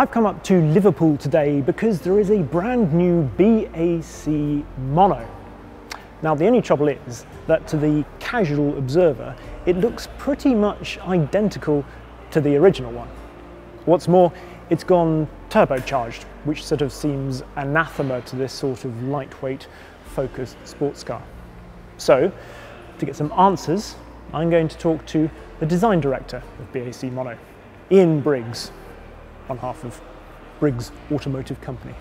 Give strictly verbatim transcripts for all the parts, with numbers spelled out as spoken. I've come up to Liverpool today because there is a brand new B A C Mono. Now the only trouble is that to the casual observer, it looks pretty much identical to the original one. What's more, it's gone turbocharged, which sort of seems anathema to this sort of lightweight, focused sports car. So, to get some answers, I'm going to talk to the design director of B A C Mono, Ian Briggs, on behalf of Briggs Automotive Company.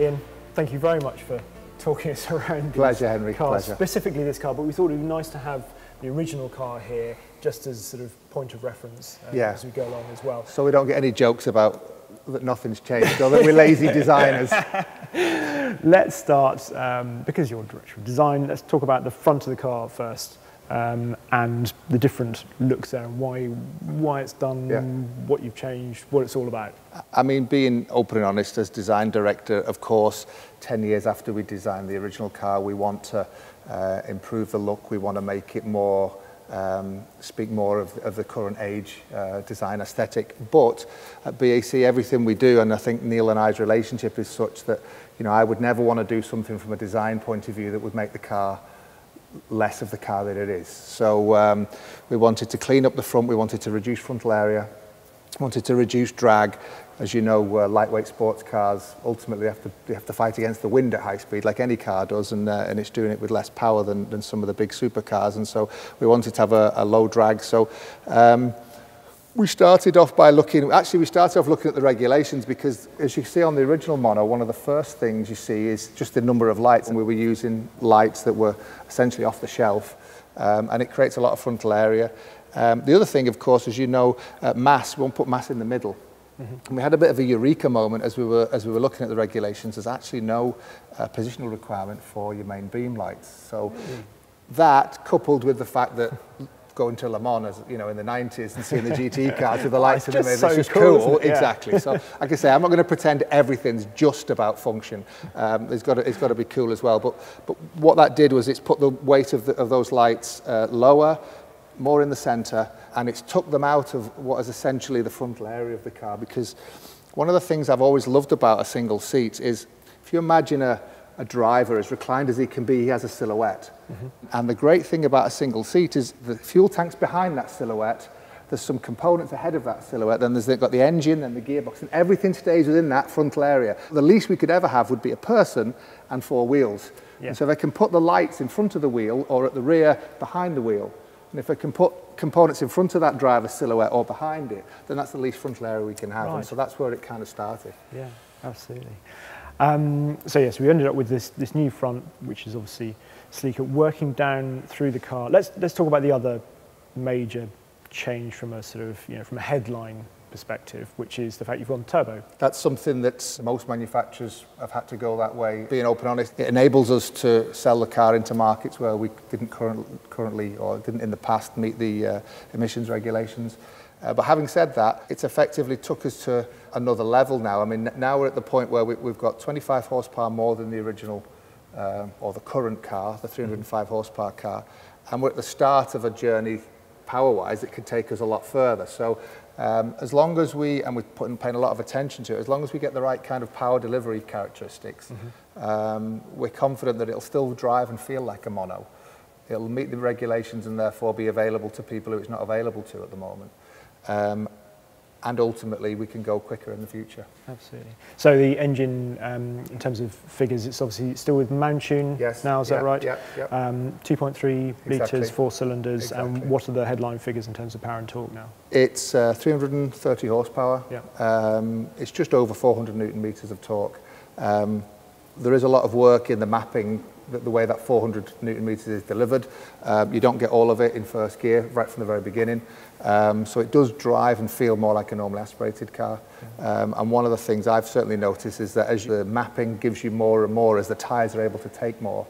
Ian, thank you very much for talking us around these Henry. cars, Pleasure. specifically this car, but we thought it would be nice to have the original car here just as sort of point of reference uh, yeah. as we go along as well. So we don't get any jokes about that nothing's changed or that we're lazy designers. Let's start, um, because you're director of design, let's talk about the front of the car first um, and the different looks there and why, why it's done, yeah. what you've changed, what it's all about. I mean, being open and honest as design director, of course, ten years after we designed the original car, we want to uh, improve the look, we want to make it more Um, speak more of, of the current age uh, design aesthetic. But at B A C, everything we do, and I think Neil and I's relationship is such that, you know, I would never want to do something from a design point of view that would make the car less of the car that it is. So um, we wanted to clean up the front, we wanted to reduce frontal area, wanted to reduce drag. As you know, uh, lightweight sports cars ultimately have to, they have to fight against the wind at high speed, like any car does, and, uh, and it's doing it with less power than, than some of the big supercars, and so we wanted to have a, a low drag. So um, we started off by looking, actually we started off looking at the regulations, because as you see on the original Mono, one of the first things you see is just the number of lights, and we were using lights that were essentially off the shelf, um, and it creates a lot of frontal area. Um, the other thing, of course, as you know, uh, mass, we won't put mass in the middle. Mm-hmm. And we had a bit of a eureka moment as we were as we were looking at the regulations. There's actually no uh, positional requirement for your main beam lights. So mm-hmm. that, coupled with the fact that going to Le Mans, as, you know, in the nineties and seeing the G T cars with the lights in the middle, it's just cool. cool. Yeah. Exactly. So like I say, I'm not going to pretend everything's just about function. Um, it's got to, it's got to be cool as well. But but what that did was it's put the weight of the, of those lights uh, lower, more in the centre, and it's took them out of what is essentially the frontal area of the car, because one of the things I've always loved about a single seat is, if you imagine a, a driver as reclined as he can be, he has a silhouette. Mm-hmm. And the great thing about a single seat is the fuel tank's behind that silhouette, there's some components ahead of that silhouette, then there's they've got the engine and the gearbox, and everything stays within that frontal area. The least we could ever have would be a person and four wheels. Yeah. And so they can put the lights in front of the wheel or at the rear behind the wheel. And if I can put components in front of that driver's silhouette or behind it, then that's the least frontal area we can have. Right. And so that's where it kind of started. Yeah, absolutely. Um, so yes, we ended up with this, this new front, which is obviously sleeker, working down through the car. Let's, let's talk about the other major change from a sort of, you know, from a headline perspective, which is the fact you've gone turbo. That's something that most manufacturers have had to go that way. Being open and honest, it enables us to sell the car into markets where we didn't current, currently or didn't in the past meet the uh, emissions regulations. Uh, but having said that, it's effectively took us to another level now. I mean, now we're at the point where we, we've got twenty-five horsepower more than the original um, or the current car, the three hundred and five horsepower car, and we're at the start of a journey power-wise that could take us a lot further. So Um, as long as we, and we're putting, paying a lot of attention to it, as long as we get the right kind of power delivery characteristics, mm-hmm. um, we're confident that it'll still drive and feel like a mono. It'll meet the regulations and therefore be available to people who it's not available to at the moment. Um, and ultimately we can go quicker in the future. Absolutely. So the engine, um, in terms of figures, it's obviously still with Mantune yes. now, is yep, that right? Yeah, yep. um, two point three exactly. litres, four cylinders, exactly. and what are the headline figures in terms of power and torque now? It's uh, three hundred and thirty horsepower, yep. um, it's just over four hundred newton metres of torque. Um, there is a lot of work in the mapping, the, the way that four hundred newton metres is delivered. Um, you don't get all of it in first gear right from the very beginning. Um, so it does drive and feel more like a normally aspirated car. Um, and one of the things I've certainly noticed is that as the mapping gives you more and more, as the tyres are able to take more,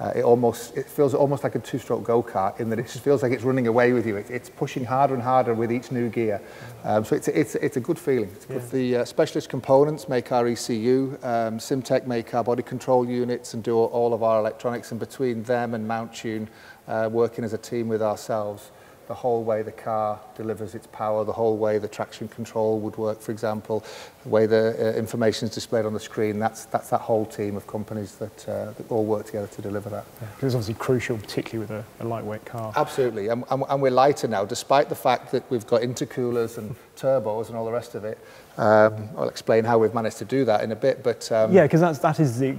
uh, it almost it feels almost like a two-stroke go-kart in that it just feels like it's running away with you. It, it's pushing harder and harder with each new gear. Um, so it's, it's, it's a good feeling. It's good. Yeah. The uh, specialist components make our E C U, um, SimTech make our body control units and do all of our electronics, and between them and Mountune, uh, working as a team with ourselves, the whole way the car delivers its power, the whole way the traction control would work, for example, the way the uh, information is displayed on the screen. That's, that's that whole team of companies that, uh, that all work together to deliver that. Yeah, it's obviously crucial, particularly with a, a lightweight car. Absolutely, and, and, and we're lighter now, despite the fact that we've got intercoolers and turbos and all the rest of it. Um, I'll explain how we've managed to do that in a bit, but... Um, yeah, because that is the...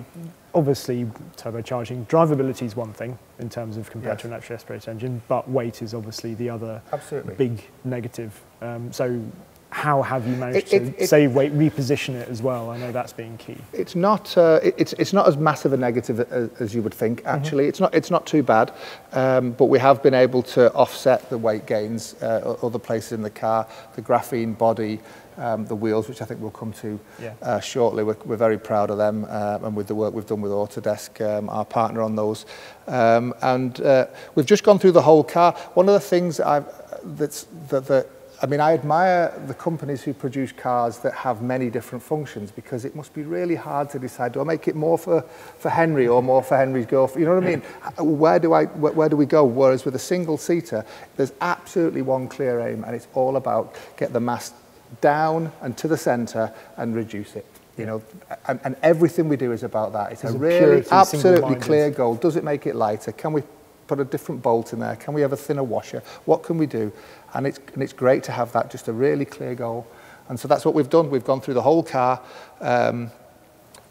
Obviously, turbocharging, drivability is one thing in terms of compared yes. to an electric aspirated engine, but weight is obviously the other Absolutely. big negative. Um, so how have you managed it, to, it, say, it, weight, reposition it as well? I know that's been key. It's not, uh, it, it's, it's not as massive a negative as, as you would think, actually. Mm-hmm. It's not, it's not too bad, um, but we have been able to offset the weight gains, uh, other places in the car, the graphene body, Um, the wheels, which I think we'll come to yeah. uh, shortly. We're, we're very proud of them, uh, and with the work we've done with Autodesk, um, our partner on those. Um, and uh, we've just gone through the whole car. One of the things that I've, that's, that, that, I mean, I admire the companies who produce cars that have many different functions, because it must be really hard to decide, do I make it more for, for Henry or more for Henry's girlfriend? You know what I mean? Where do, I, where, where do we go? Whereas with a single-seater, there's absolutely one clear aim, and it's all about get the mass down and to the centre and reduce it, you know, and, and everything we do is about that. It's, it's a really absolutely clear goal. Does it make it lighter? Can we put a different bolt in there? Can we have a thinner washer? What can we do? And it's, and it's great to have that, just a really clear goal. And so that's what we've done. We've gone through the whole car. Um,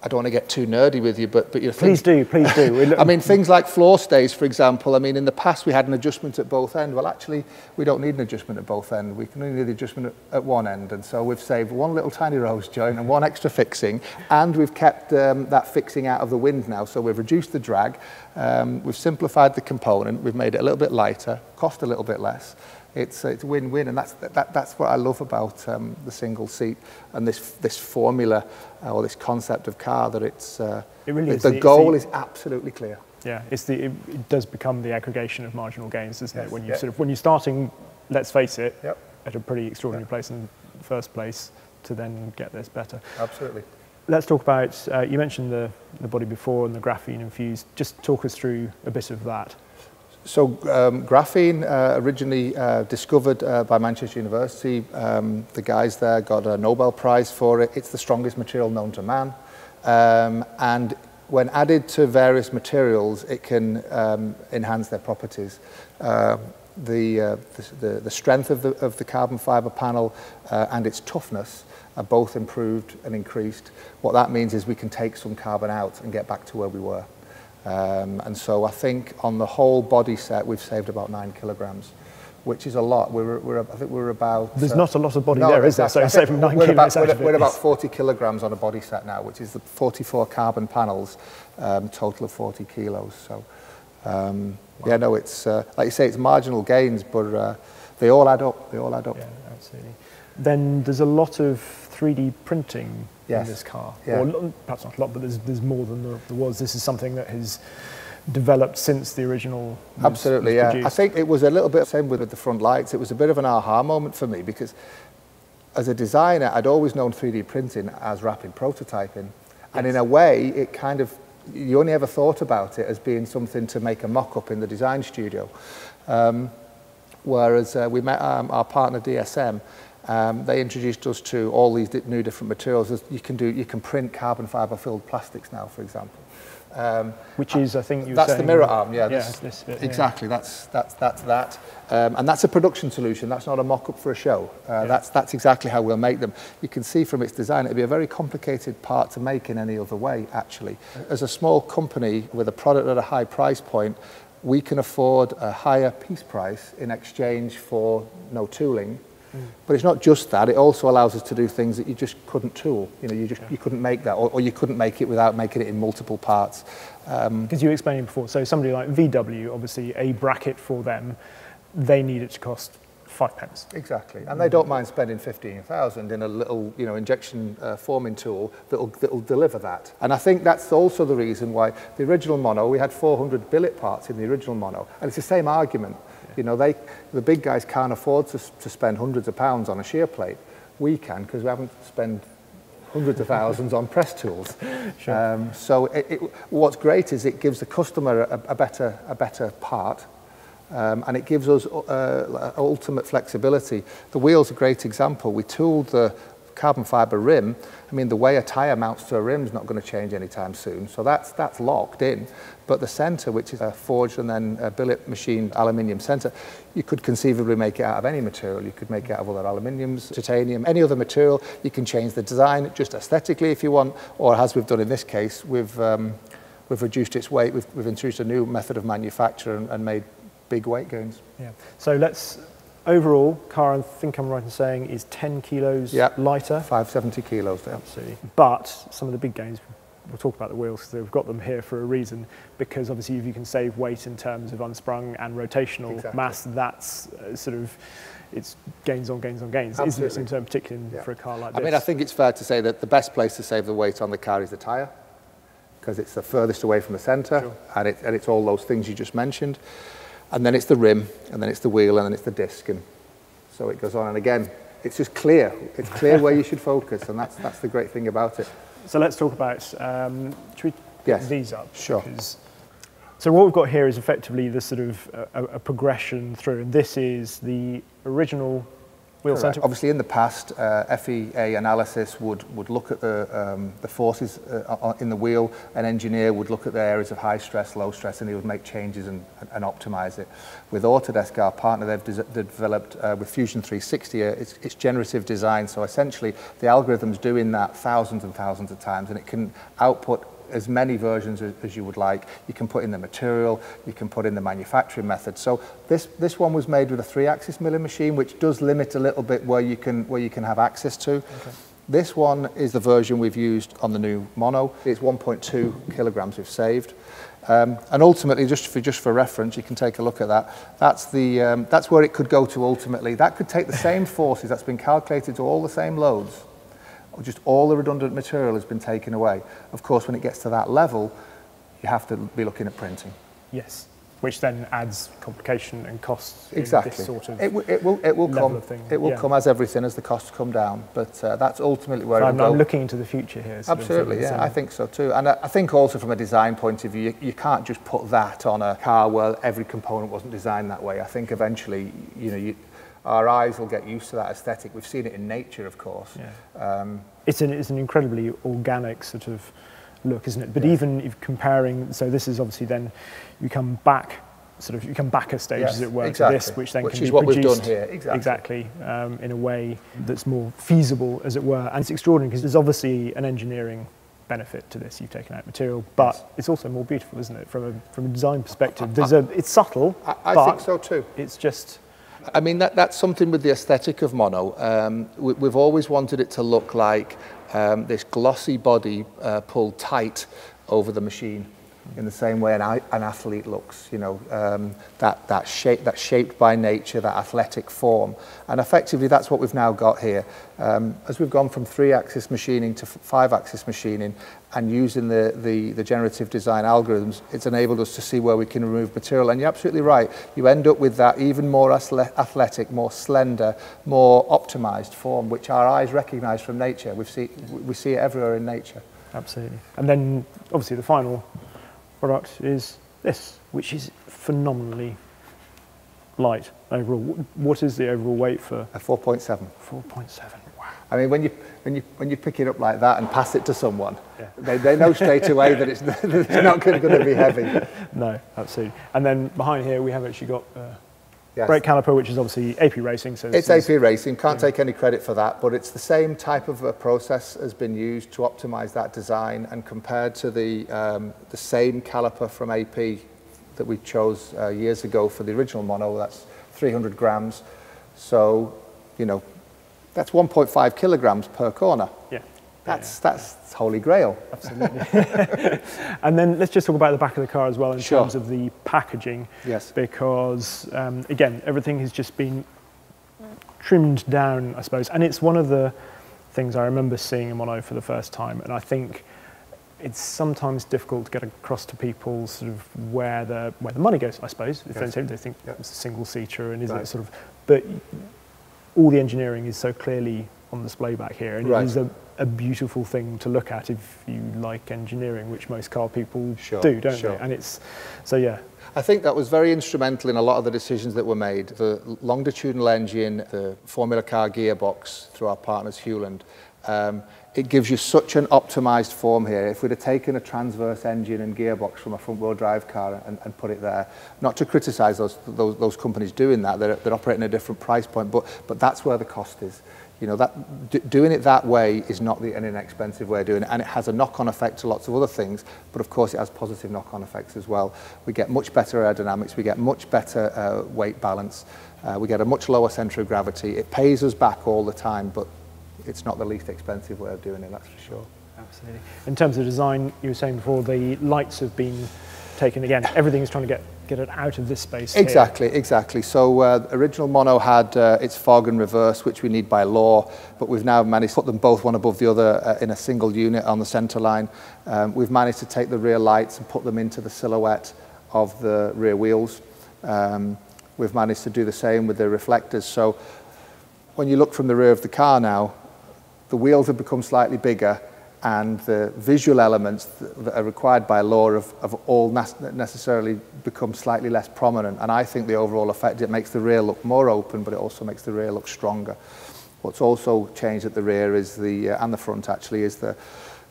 I don't want to get too nerdy with you, but, but you know, please do, please do. I mean, things like floor stays, for example. I mean, in the past we had an adjustment at both ends. Well, actually, we don't need an adjustment at both ends. We can only need the adjustment at, at one end. And so we've saved one little tiny rose joint and one extra fixing. And we've kept um, that fixing out of the wind now. So we've reduced the drag. Um, we've simplified the component. We've made it a little bit lighter, cost a little bit less. It's it's win-win, and that's that, that's what I love about um, the single seat and this this formula uh, or this concept of car, that it's uh, it really is. The, the goal is absolutely clear. Yeah, it's the it, it does become the aggregation of marginal gains, doesn't yes, it? When you yeah. sort of when you're starting, let's face it, yep. at a pretty extraordinary yep. place in the first place, to then get this better. Absolutely. Let's talk about uh, you mentioned the the body before and the graphene infused. Just talk us through a bit of that. So um, graphene, uh, originally uh, discovered uh, by Manchester University. Um, the guys there got a Nobel Prize for it. It's the strongest material known to man. Um, and when added to various materials, it can um, enhance their properties. Uh, the, uh, the, the strength of the, of the carbon fiber panel uh, and its toughness are both improved and increased. What that means is we can take some carbon out and get back to where we were. Um, and so I think on the whole body set, we've saved about nine kilograms, which is a lot. We're, we're, I think we're about... There's uh, not a lot of body no, there, is exactly. there? So saving nine we're kilograms about, we're, we're about forty kilograms on a body set now, which is the forty-four carbon panels, um, total of forty kilos. So, um, wow. yeah, no, it's, uh, like you say, it's marginal gains, but uh, they all add up. They all add up. Yeah, absolutely. Then there's a lot of three D printing yes. in this car. Yeah. Or perhaps not a lot, but there's, there's more than there was. This is something that has developed since the original was, Absolutely, was yeah. produced. I think it was a little bit the same with the front lights. It was a bit of an aha moment for me, because as a designer, I'd always known three D printing as rapid prototyping. Yes. And in a way, it kind of, you only ever thought about it as being something to make a mock-up in the design studio. Um, whereas uh, we met um, our partner D S M, Um, they introduced us to all these new different materials. You can do, you can print carbon fiber filled plastics now, for example. Um, Which is, I think, you that's saying, the mirror arm. Yeah, yeah this, this bit, exactly. Yeah. That's that's that's that, um, and that's a production solution. That's not a mock-up for a show. Uh, yeah. That's that's exactly how we'll make them. You can see from its design, it'd be a very complicated part to make in any other way. Actually, as a small company with a product at a high price point, we can afford a higher piece price in exchange for no tooling. Mm. But it's not just that, it also allows us to do things that you just couldn't tool. You know, you just yeah. you couldn't make that, or, or you couldn't make it without making it in multiple parts. Because um, you were explaining before, so somebody like V W, obviously a bracket for them, they need it to cost five pence. Exactly, and mm. they don't mind spending fifteen thousand in a little, you know, injection uh, forming tool that'll, that'll deliver that. And I think that's also the reason why the original Mono, we had four hundred billet parts in the original Mono, and it's the same argument. You know, they, the big guys can't afford to, to spend hundreds of pounds on a shear plate. We can, because we haven't spent hundreds of thousands on press tools. Sure. Um, so it, it, what's great is it gives the customer a, a, better, a better part, Um, and it gives us uh, ultimate flexibility. The wheel's a great example. We tooled the carbon fiber rim. I mean, the way a tyre mounts to a rim is not going to change anytime soon. So that's, that's locked in. But the centre, which is a forged and then a billet machine aluminium centre, you could conceivably make it out of any material. You could make it out of other aluminiums, titanium, any other material. You can change the design just aesthetically if you want, or as we've done in this case, we've, um, we've reduced its weight. We've, we've introduced a new method of manufacture and, and made big weight gains. Yeah. So let's, overall, car, I think I'm right in saying, is ten kilos yep. lighter. five hundred seventy kilos there. Absolutely. But some of the big gains, we'll talk about the wheels because we've got them here for a reason, because obviously if you can save weight in terms of unsprung and rotational exactly. mass, that's uh, sort of, it's gains on gains on gains, Absolutely. Isn't it, in particular yeah. for a car like this? I mean, I think it's fair to say that the best place to save the weight on the car is the tyre, because it's the furthest away from the centre, sure. and, it, and it's all those things you just mentioned. And then it's the rim, and then it's the wheel, and then it's the disc, and so it goes on. And again, it's just clear. It's clear where you should focus, and that's, that's the great thing about it. So let's talk about, um, should we yes. pick these up? Sure. Because, so what we've got here is effectively the sort of a, a progression through, and this is the original wheel centre. Obviously in the past, uh, F E A analysis would, would look at the, um, the forces uh, in the wheel. An engineer would look at the areas of high stress, low stress, and he would make changes and, and optimise it. With Autodesk, our partner, they've de developed uh, with Fusion three sixty, uh, it's, it's generative design. So essentially, the algorithm's doing that thousands and thousands of times, and it can output as many versions as you would like. You can put in the material, you can put in the manufacturing method. So this, this one was made with a three-axis milling machine, which does limit a little bit where you can, where you can have access to. Okay. This one is the version we've used on the new Mono. It's one point two kilograms we've saved. Um, and ultimately, just for, just for reference, you can take a look at that. That's, the, um, that's where it could go to ultimately. That could take the same forces, that's been calculated to all the same loads. Just all the redundant material has been taken away. Of course, when it gets to that level, you have to be looking at printing. Yes, which then adds complication and costs. Exactly. In this sort of it, w it will, it will level come. Of thing. It will yeah. come as everything as the costs come down. But uh, that's ultimately where. So it I'm, will I'm go. looking into the future here. Absolutely, yeah, I think so too. And I, I think also from a design point of view, you, you can't just put that on a car where every component wasn't designed that way. I think eventually, you know, you. Our eyes will get used to that aesthetic. We've seen it in nature, of course. Yeah. Um, it's, an, it's an incredibly organic sort of look, isn't it? But yeah. even if comparing, so this is obviously then, you come back, sort of, you come back a stage, yes, as it were, exactly. to this, which then which can be produced. Which is what we've done here, exactly. Exactly, um, in a way that's more feasible, as it were. And it's extraordinary, because there's obviously an engineering benefit to this. You've taken out material, but yes. it's also more beautiful, isn't it? From a, from a design perspective, there's I, a, it's subtle, I, I but think so too. It's just, I mean, that, that's something with the aesthetic of Mono. Um, we, we've always wanted it to look like um, this glossy body uh, pulled tight over the machine, in the same way an, an athlete looks, you know, um, that, that shape, that's shaped by nature, that athletic form. And effectively, that's what we've now got here. Um, as we've gone from three-axis machining to five-axis machining, and using the, the, the generative design algorithms, it's enabled us to see where we can remove material. And you're absolutely right, you end up with that even more athletic, more slender, more optimized form, which our eyes recognize from nature. We've see, we see it everywhere in nature. Absolutely. And then, obviously, the final product is this, which is phenomenally light overall. What is the overall weight for? A four point seven. four point seven, wow. I mean, when you, when, you, when you pick it up like that and pass it to someone, yeah. they, they know straight away that it's, that it's not going to be heavy. No, absolutely. And then behind here, we have actually got uh, yes. brake caliper, which is obviously A P Racing. So it's A P Racing, can't yeah. take any credit for that, but it's the same type of a process has been used to optimise that design, and compared to the, um, the same caliper from A P that we chose uh, years ago for the original Mono, that's three hundred grams. So, you know, that's one point five kilograms per corner. Yeah. That's, yeah. that's holy grail. Absolutely. And then let's just talk about the back of the car as well in sure. terms of the packaging. Yes. Because, um, again, everything has just been trimmed down, I suppose. And it's one of the things I remember seeing in Mono for the first time. And I think it's sometimes difficult to get across to people sort of where the, where the money goes, I suppose. If yes. they think yep. it's a single-seater and isn't right. it sort of... But all the engineering is so clearly on display back here, and right. it is a, a beautiful thing to look at if you like engineering, which most car people sure, do, don't sure. they? And it's, so yeah. I think that was very instrumental in a lot of the decisions that were made. The longitudinal engine, the Formula Car gearbox through our partners Hewland, um, it gives you such an optimised form here. If we'd have taken a transverse engine and gearbox from a front-wheel drive car and, and put it there, not to criticise those, those, those companies doing that, they're, they're operating at a different price point, but, but that's where the cost is. You know, that, d doing it that way is not the, an inexpensive way of doing it, and it has a knock-on effect to lots of other things, but of course it has positive knock-on effects as well. We get much better aerodynamics, we get much better uh, weight balance, uh, we get a much lower centre of gravity. It pays us back all the time, but it's not the least expensive way of doing it, that's for sure. Absolutely. In terms of design, you were saying before, the lights have been taken again. Everything is trying to get get it out of this space. Exactly, here. exactly. So uh, original Mono had uh, its fog and reverse, which we need by law, but we've now managed to put them both one above the other uh, in a single unit on the centre line. Um, we've managed to take the rear lights and put them into the silhouette of the rear wheels. Um, we've managed to do the same with the reflectors. So when you look from the rear of the car now, the wheels have become slightly bigger, and the visual elements that are required by law have, have all necessarily become slightly less prominent. And I think the overall effect, it makes the rear look more open, but it also makes the rear look stronger. What's also changed at the rear is the, uh, and the front actually, is the,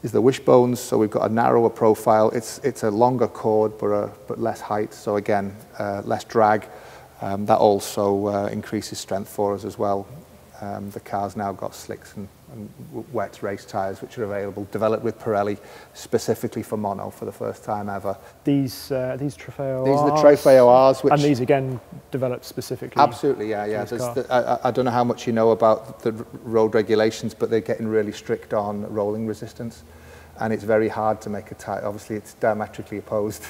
is the wishbones. So we've got a narrower profile. It's, it's a longer chord, but, a, but less height. So again, uh, less drag. Um, that also uh, increases strength for us as well. Um, the car's now got slicks and, and wet race tyres, which are available, developed with Pirelli specifically for Mono for the first time ever. These uh, these Trofeo R's? These are the Trofeo R's. Which and these again developed specifically? Absolutely, yeah. yeah. The, I, I don't know how much you know about the road regulations, but they're getting really strict on rolling resistance. And it's very hard to make a tyre. Obviously, it's diametrically opposed.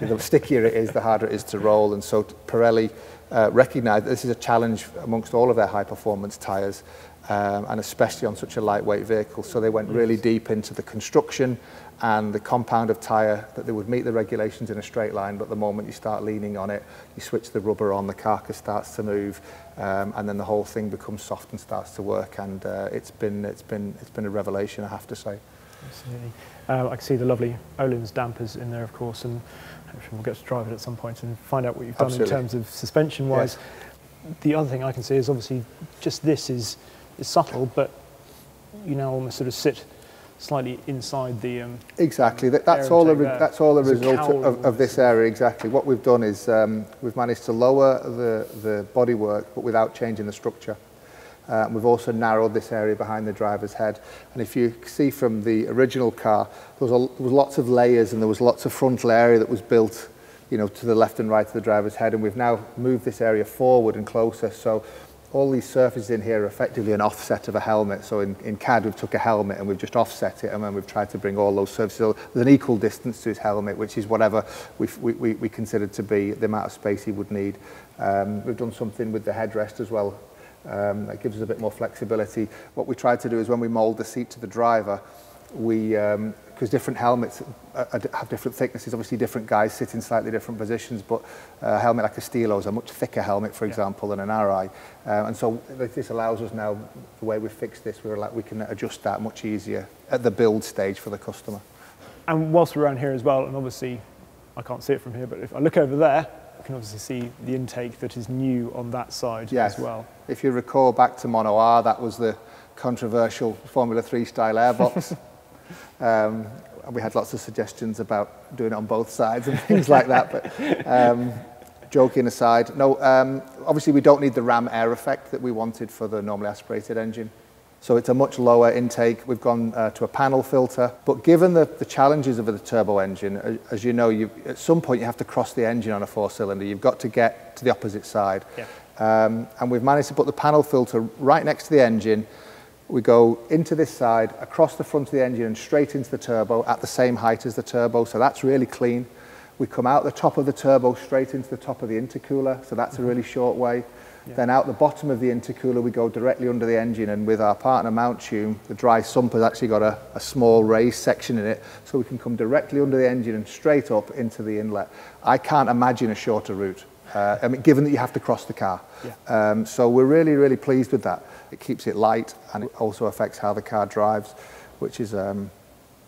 The stickier it is, the harder it is to roll. And so Pirelli uh, recognised that this is a challenge amongst all of their high-performance tyres, um, and especially on such a lightweight vehicle. So they went really deep into the construction and the compound of tyre that they would meet the regulations in a straight line, but the moment you start leaning on it, you switch the rubber on, the carcass starts to move, um, and then the whole thing becomes soft and starts to work. And uh, it's been, it's been, it's been a revelation, I have to say. Absolutely. Uh, I can see the lovely Öhlins dampers in there, of course, and hopefully we'll get to drive it at some point and find out what you've done Absolutely. in terms of suspension-wise. Yes. The other thing I can see is obviously just this is, is subtle, but you now almost sort of sit slightly inside the... Um, exactly. That, that's, all a re that's all a There's result a of, of this area, exactly. What we've done is um, we've managed to lower the, the bodywork, but without changing the structure. Uh, we've also narrowed this area behind the driver's head. And if you see from the original car, there was, a, there was lots of layers and there was lots of frontal area that was built, you know, to the left and right of the driver's head. And we've now moved this area forward and closer. So all these surfaces in here are effectively an offset of a helmet. So in, in C A D, we've took a helmet and we've just offset it. And then we've tried to bring all those surfaces with an equal distance to his helmet, which is whatever we've, we, we, we considered to be the amount of space he would need. Um, we've done something with the headrest as well. Um, that gives us a bit more flexibility. What we try to do is when we mould the seat to the driver, we, um, because different helmets are, are, have different thicknesses, obviously different guys sit in slightly different positions, but a helmet like a Stilo is a much thicker helmet, for example, yeah. than an Arai. Um, and so this allows us now, the way we've fixed this, we're like, we can adjust that much easier at the build stage for the customer. And whilst we're around here as well, and obviously I can't see it from here, but if I look over there, I can obviously see the intake that is new on that side yes. as well. If you recall back to Mono R, that was the controversial Formula three style airbox. um, we had lots of suggestions about doing it on both sides and things like that, but um, joking aside, no, um, obviously we don't need the ram air effect that we wanted for the normally aspirated engine. So it's a much lower intake. We've gone uh, to a panel filter, but given the, the challenges of the turbo engine, as, as you know, you, at some point you have to cross the engine on a four cylinder. You've got to get to the opposite side. Yeah. Um, and we've managed to put the panel filter right next to the engine. We go into this side, across the front of the engine and straight into the turbo at the same height as the turbo. So that's really clean. We come out the top of the turbo straight into the top of the intercooler. So that's mm-hmm. a really short way. Yeah. Then out the bottom of the intercooler, we go directly under the engine, and with our partner Mantune, the dry sump has actually got a, a small raised section in it, so we can come directly under the engine and straight up into the inlet. I can't imagine a shorter route. uh, I mean, given that you have to cross the car. Yeah. Um, so we're really, really pleased with that. It keeps it light, and it also affects how the car drives, which is um,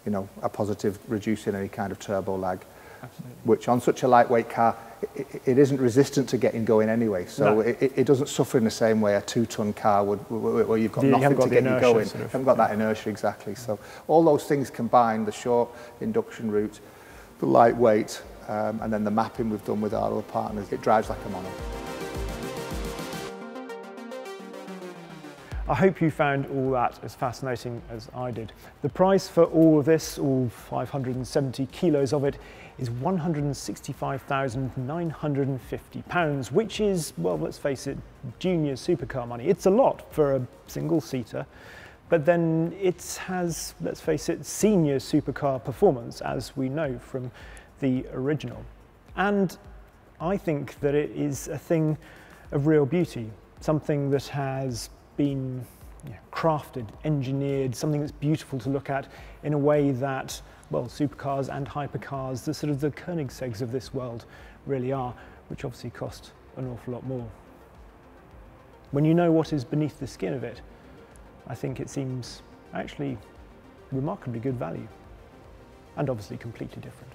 you know, a positive, reducing any kind of turbo lag. Absolutely. Which on such a lightweight car, it, it isn't resistant to getting going anyway. So no. it, it doesn't suffer in the same way a two-ton car would, where you've got you nothing got to get you going. Sort of. You haven't got that inertia, exactly. So all those things combined, the short induction route, the lightweight, um, and then the mapping we've done with our other partners, it drives like a mono. I hope you found all that as fascinating as I did. The price for all of this, all five hundred and seventy kilos of it, is one hundred and sixty-five thousand nine hundred and fifty pounds, which is, well, let's face it, junior supercar money. It's a lot for a single-seater, but then it has, let's face it, senior supercar performance, as we know from the original. And I think that it is a thing of real beauty, something that has been you know, crafted, engineered, something that's beautiful to look at in a way that, well, supercars and hypercars, the sort of the Koenigseggs of this world really are, which obviously cost an awful lot more. When you know what is beneath the skin of it, I think it seems actually remarkably good value, and obviously completely different.